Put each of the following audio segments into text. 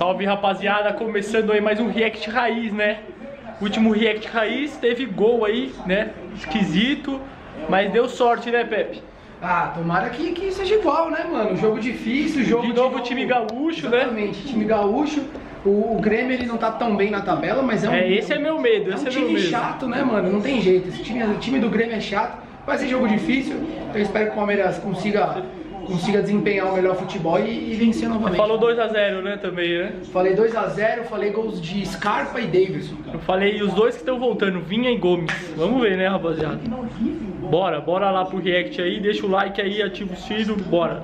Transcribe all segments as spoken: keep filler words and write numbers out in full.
Salve, rapaziada, começando aí mais um react raiz, né? Último react raiz, teve gol aí, né? Esquisito, mas deu sorte, né, Pepe? Ah, tomara que, que seja igual, né, mano? Jogo difícil, jogo de novo, de novo time gaúcho, exatamente, né? Exatamente, time gaúcho. O, o Grêmio, ele não tá tão bem na tabela, mas é um... É, esse é meu medo, é um esse é meu medo. time chato, né, mano? Não tem jeito, esse time, o time do Grêmio é chato. Vai ser jogo difícil, eu espero que o Palmeiras consiga, consiga desempenhar o melhor futebol e, e vencer novamente. Você falou dois a zero, né, também, né? Falei dois a zero, falei gols de Scarpa e Davidson. Eu falei os dois que estão voltando, Vinha e Gomes. Vamos ver, né, rapaziada? Bora, bora lá pro react aí, deixa o like aí, ativa o sino, bora.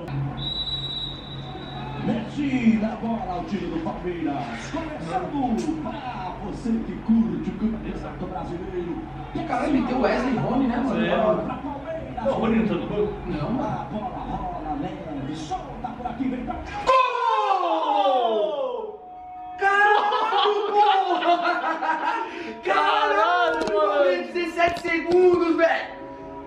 Tira a bola, o time do Palmeiras, começando pra você que curte o campeonato brasileiro. E caralho, meteu o Wesley e Rony, né, mano? É. Não, o Rony não tá no gol? Não. A bola rola leve, solta por aqui, vem pra cá. Gol! Caralho, gol! Caralho, mano! dezessete segundos, velho!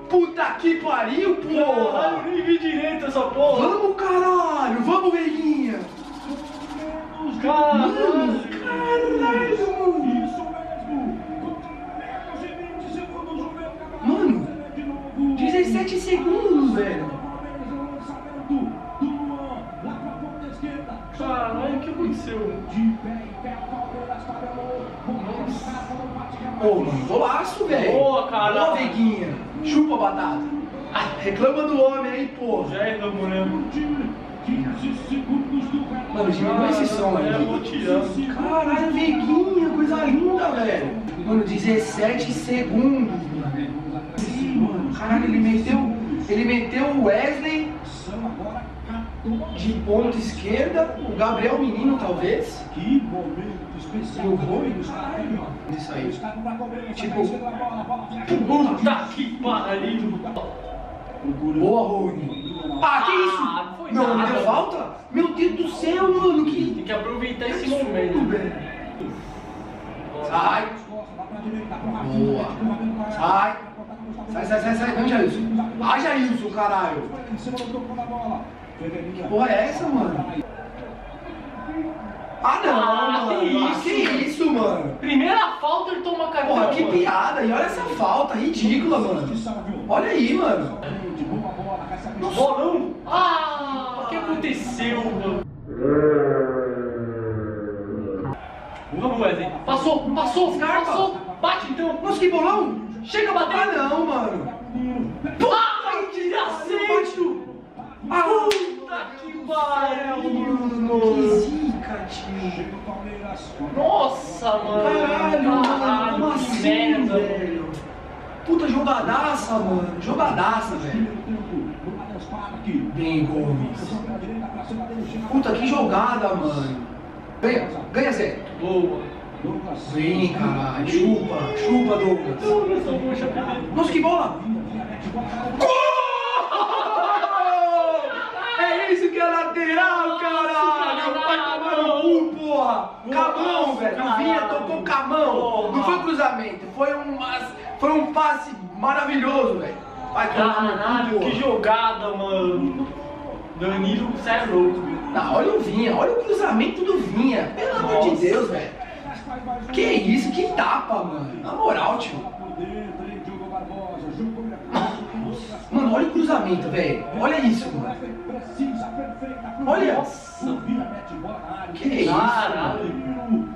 Puta que pariu, porra! Não, eu nem vi direito essa porra! Vamos, caralho! Vamos, velhinha! Caralho! Mano, caralho, mano! Isso mesmo! Mano! dezessete segundos, velho! Caralho, o que aconteceu? Ô, oh, mano, golaço, velho! Boa, caralho! Boa, velhinha! Chupa, batata. Ah, reclama do homem aí, pô. Já reclamou, né? Mano, diminui esse som aí. Caralho, veguinha, coisa linda, velho. Mano, dezessete segundos, mano. Sim, mano. Caralho, ele meteu, ele meteu o Wesley de ponta esquerda, o Gabriel Menino, talvez. Que momento especial. Eu vou e os Isso aí. Tipo, puta que pariu. Boa, Rony. Ah, que isso? Ah, foi não, não deu falta? Meu Deus do céu, mano. Que... Tem que aproveitar esse momento. Sai. Boa. Sai. Sai, sai, sai, sai. Vem, Jailson. Ah, Jailson, caralho. Que porra é essa, mano? Ah, não, ah, mano. Que isso? Que isso, mano? Primeira falta, ele toma cartão. Porra, que mano. Piada. E olha essa falta, ridícula, mano. Olha aí, mano. Bolão. Ah, o que aconteceu, mano? Vamos, Wesley. Passou, passou, Scarpa. Passou. Bate, então. Nossa, que bolão. Chega a bater. Ah, não, mano. Porra, que aceito. Ah, puta que pariu, mano! Que zica, tio! Nossa, mano! Caralho, mano! Como assim, velho? Puta jogadaça, mano! Jogadaça, velho! Bem, Gomes! Puta, que jogada, mano! Ganha, ganha, Zé! Boa! Vem, caralho! Chupa, chupa, Douglas! Nossa, que bola! Gol! Lateral, caralho! Vai tomar no cu, porra! Camão, velho! O Vinha tocou camão! Não foi cruzamento, foi um, foi um passe maravilhoso, velho! Vai tomar no cu, porra! Que jogada, mano! Danilo, você é louco! Não, olha o Vinha, olha o cruzamento do Vinha! Pelo amor de Deus, velho! Que isso, que tapa, mano! Na moral, tio! Mano, olha o cruzamento, velho! Olha isso, mano! Olha! Nossa. Que é isso?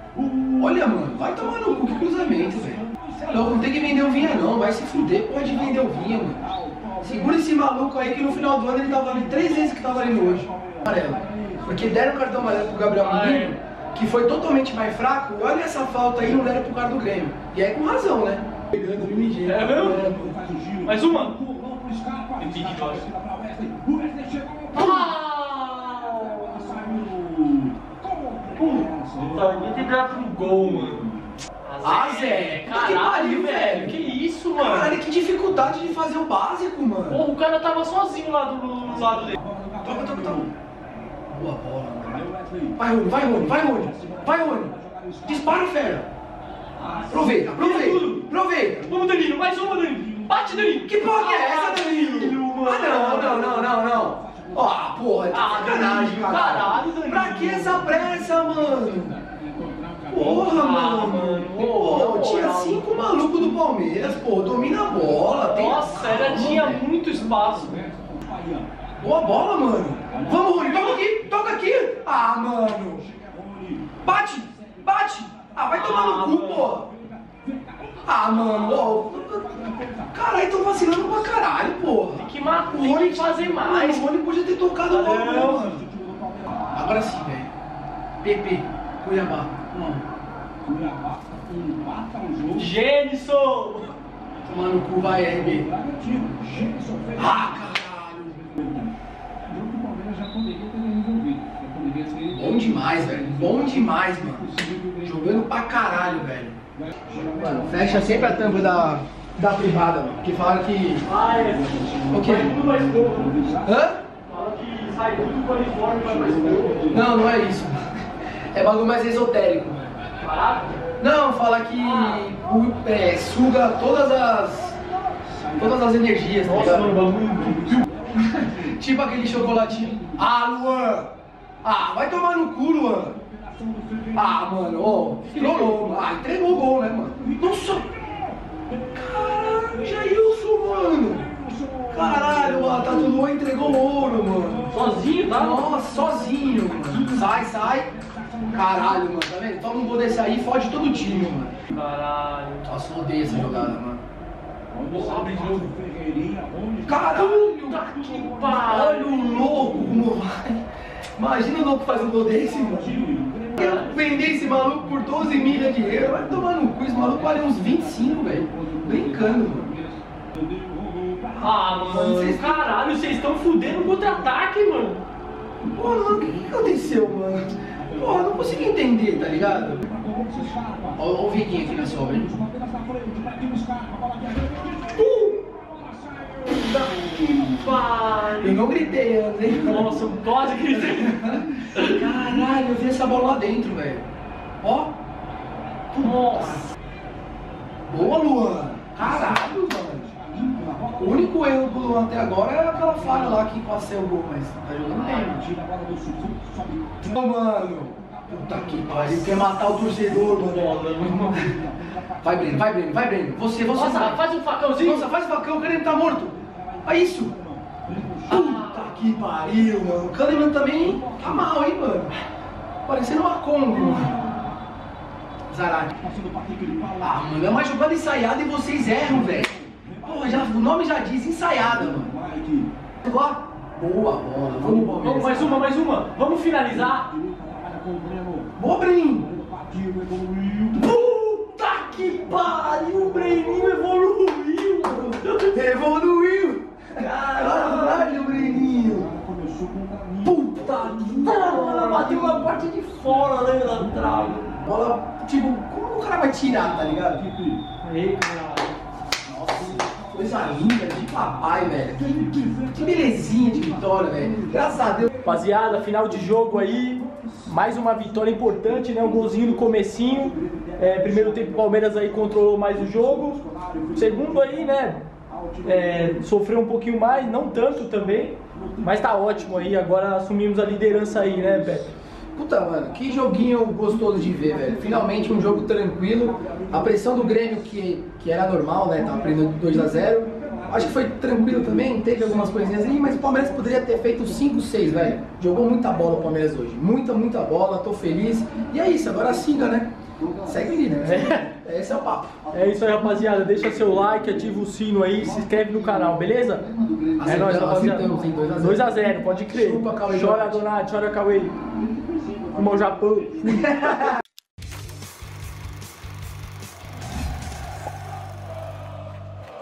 Olha, mano, vai tomar no cu, que cruzamento, velho. Você é louco, não tem que vender o Vinha, não. Vai se fuder, pode vender o Vinha, mano. Segura esse maluco aí, que no final do ano ele tava ali três vezes que tava ali hoje. Amarelo. Porque deram o cartão amarelo pro Gabriel Menino, que foi totalmente mais fraco. Olha essa falta aí, não deram pro cara do Grêmio. E aí com razão, né? Pegando o Vinha. É mesmo? Mais uma. Puta, tem que ganhar pro gol, mano. Ah, Zé, caralho, que pariu, velho. Que isso, mano? Caralho, que dificuldade de fazer o básico, mano. Porra, o cara tava sozinho lá do, do lado dele. Toca, toca, toca. Boa bola, mano. Vai, Rony, vai, Rony, vai, Rony. Vai, Rony. Dispara, fera. Aproveita, aproveita, aproveita. Vamos, Danilo, mais uma, Danilo. Bate, Danilo. Que porra que é essa, Danilo? Ah, não, não, não, não, não. Ah, porra, ah, sacanagem, caralho, Danilo. Pra que essa pressa, mano? Porra, ah, mano, mano. Porra, porra, tinha cinco malucos do Palmeiras, porra, domina a bola. Tem... Nossa, ela tinha muito espaço. Boa bola, mano. Vamos, Rony, toca aqui, toca aqui. Ah, mano. Bate, bate. Ah, vai tomar ah, no cu, porra. Ah, mano, ó. Caralho, tão vacilando pra caralho, porra. Tem que matar, o Rony fazer mais. Mano, o Rony podia ter tocado a bola, mano. Agora sim, velho. P P, Cuiabá. um. Gênison! Tomar no cu, vai, R B. Ah, caralho! O Palmeiras já poderia ter resolvido. Bom demais, velho. Bom demais, mano. Jogando pra caralho, velho. Mano, fecha sempre a tampa da, da privada, mano. Que falaram que. Ah, é. O quê? Hã? Falaram que sai tudo com uniforme, mas mais pouco. Não, não é isso. É bagulho mais esotérico. Barato? Não, fala que ah. é, suga todas as todas as energias. Nossa, mano, bagulho. Tipo aquele chocolatinho. Ah, Luan! Ah, vai tomar no cu, Luan! Ah, mano, ó, oh, trollou. Ah, entregou o gol, né, mano? Nossa! Caralho, Jailson, mano! Caralho, ó, tá do Luan, entregou o ouro, mano! Sozinho, tá? Nossa, sozinho, mano! Sai, sai! Caralho, mano, tá vendo? Toma um gol desse aí e fode todo o time, mano. Caralho. Nossa, odeio essa jogada, mano. Caralho, tá que pariu. Olha o louco, mano. Imagina o louco fazer um gol desse, mano. Eu vender esse maluco por doze milha de euro. Vai tomar no cu, esse maluco vale uns vinte e cinco, velho. Brincando, mano. Ah, mano, vocês... caralho, vocês estão fudendo o contra-ataque, mano. Mano, o que aconteceu, mano? Porra, não consigo entender, tá ligado? Olha o Vinha aqui na sobra, hein? Puta que pariu! Eu não gritei antes, hein? Nossa, eu quase gritei! Caralho, eu vi essa bola lá dentro, velho. Ó! Nossa! Boa, Luan! Caralho, mano! O único erro do Luan até agora é aquela falha lá que passei o gol, mas tá jogando bem. Ô, mano, puta que pariu, quer matar o torcedor, mano. Vai, Breno, vai, Breno, vai, Breno. Você, você. Nossa, vai. Faz um facãozinho. Nossa, faz o facão, o Grêmio tá morto. É isso. Puta que pariu, mano. O Kahneman também tá mal, hein, mano. Parecendo uma Kombi, mano. Zarate. Ah, mano, é uma jogada ensaiada e vocês erram, velho. Porra, já, o nome já diz, ensaiada, mano. Boa bola, vamos, Palmeiras. Mais uma, mais uma. Vamos finalizar. Boa, Breno. Puta que pariu, o Breninho evoluiu, mano. Evoluiu. Caralho, Breninho. Puta que pariu. Bateu uma parte de fora, né, da trave. Bola, tipo, como o cara vai tirar, tá ligado? Aí, cara. Coisa linda, de papai, velho. Que, que, que belezinha de vitória, velho. Graças a Deus. Rapaziada, final de jogo aí. Mais uma vitória importante, né? Um golzinho no comecinho. É, primeiro tempo, o Palmeiras aí controlou mais o jogo. Segundo aí, né? É, sofreu um pouquinho mais, não tanto também. Mas tá ótimo aí. Agora assumimos a liderança aí, né, Beto? Puta, mano, que joguinho gostoso de ver, velho. Finalmente um jogo tranquilo. A pressão do Grêmio, que, que era normal, né? Tava perdendo dois a zero. Acho que foi tranquilo também, teve algumas coisinhas ali, mas o Palmeiras poderia ter feito cinco, seis, velho. Jogou muita bola o Palmeiras hoje. Muita, muita bola, tô feliz. E é isso, agora siga, né? Segue ali, né? É. Esse é o papo. É isso aí, rapaziada. Deixa seu like, ativa o sino aí, se inscreve no canal, beleza? Acertamos, é nóis, rapaziada. dois a zero, pode crer. Chupa, Cauê. Chora, Donati, chora, Cauê. Como o Japão.